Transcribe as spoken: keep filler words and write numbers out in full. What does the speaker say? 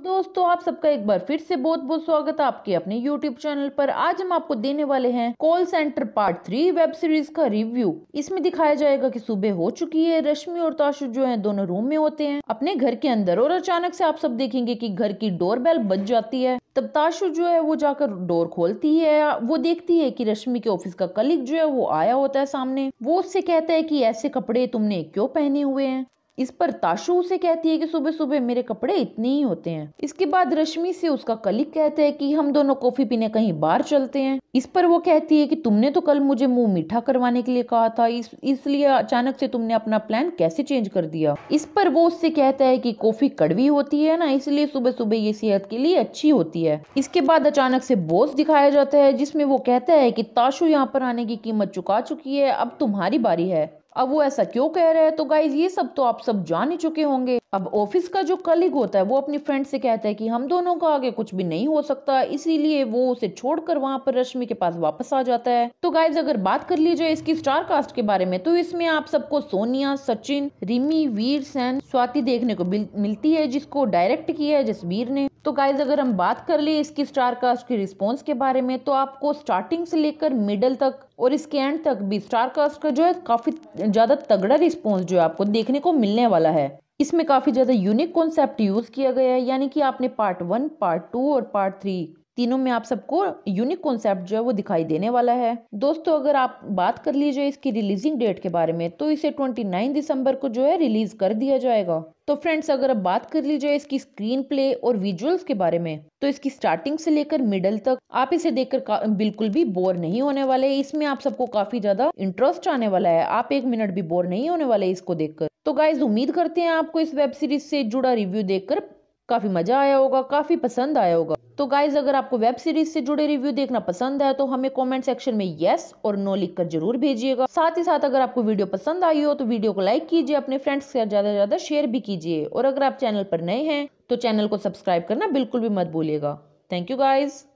तो दोस्तों आप सबका एक बार फिर से बहुत बहुत स्वागत है आपके अपने यूट्यूब चैनल पर। आज हम आपको देने वाले हैं call centre part three web series का रिव्यू। इसमें दिखाया जाएगा कि सुबह हो चुकी है, रश्मि और ताशु जो हैं दोनों रूम में होते हैं अपने घर के अंदर और अचानक से आप सब देखेंगे कि घर की डोरबेल बज जाती है। तब ताशु जो है वो जाकर डोर खोलती है, वो देखती है कि रश्मि के ऑफिस का कलीग जो है वो आया होता है सामने। वो उससे कहता है कि ऐसे कपड़े तुमने क्यों पहने हुए हैं। इस पर ताशु उसे कहती है कि सुबह सुबह मेरे कपड़े इतने ही होते हैं। इसके बाद रश्मि से उसका कलीग कहते हैं कि हम दोनों कॉफी पीने कहीं बाहर चलते हैं। इस पर वो कहती है कि तुमने तो कल मुझे मुंह मीठा करवाने के लिए कहा था, इस इसलिए अचानक से तुमने अपना प्लान कैसे चेंज कर दिया। इस पर वो उससे कहता है कि कॉफी कड़वी होती है ना, इसलिए सुबह सुबह ये सेहत के लिए अच्छी होती है। इसके बाद अचानक से बॉस दिखाया जाता है जिसमें वो कहता है कि ताशु यहाँ पर आने की कीमत चुका चुकी है, अब तुम्हारी बारी है। अब वो ऐसा क्यों कह रहा है तो गाइज ये सब तो आप सब जान ही चुके होंगे। अब ऑफिस का जो कलीग होता है वो अपनी फ्रेंड से कहता है कि हम दोनों का आगे कुछ भी नहीं हो सकता, इसीलिए वो उसे छोड़कर वहां पर रश्मि के पास वापस आ जाता है। तो गाइज अगर बात कर ली जाए इसकी स्टार कास्ट के बारे में तो इसमें आप सबको सोनिया, सचिन, रिमी, वीर सेन, स्वाति देखने को मिलती है जिसको डायरेक्ट किया है जसवीर ने। तो गाइज अगर हम बात कर ले इसकी स्टार कास्ट के रिस्पॉन्स के बारे में तो आपको स्टार्टिंग से लेकर मिडल तक और इसके एंड तक भी स्टार कास्ट का जो है काफी ज्यादा तगड़ा रिस्पॉन्स जो है आपको देखने को मिलने वाला है। इसमें काफी ज्यादा यूनिक कॉन्सेप्ट यूज किया गया है, यानी कि आपने पार्ट वन, पार्ट टू और पार्ट थ्री तीनों में आप सबको यूनिक कॉन्सेप्ट जो है वो दिखाई देने वाला है। दोस्तों अगर आप बात कर लीजिए इसकी रिलीजिंग डेट के बारे में तो इसे उनतीस दिसंबर को जो है रिलीज कर दिया जाएगा। तो फ्रेंड्स अगर आप बात कर लीजिए इसकी स्क्रीन प्ले और विजुअल्स के बारे में तो इसकी स्टार्टिंग से लेकर मिडल तक आप इसे देखकर बिल्कुल भी बोर नहीं होने वाले। इसमें आप सबको काफी ज्यादा इंटरेस्ट आने वाला है, आप एक मिनट भी बोर नहीं होने वाले इसको देखकर। तो गाइज उम्मीद करते हैं आपको इस वेब सीरीज से जुड़ा रिव्यू देखकर काफी मजा आया होगा, काफी पसंद आया होगा। तो गाइज अगर आपको वेब सीरीज से जुड़े रिव्यू देखना पसंद है तो हमें कमेंट सेक्शन में यस और नो लिखकर जरूर भेजिएगा। साथ ही साथ अगर आपको वीडियो पसंद आई हो तो वीडियो को लाइक कीजिए, अपने फ्रेंड्स के साथ ज्यादा से ज्यादा शेयर भी कीजिए और अगर आप चैनल पर नए हैं तो चैनल को सब्सक्राइब करना बिल्कुल भी मत भूलिएगा। Thank you guys.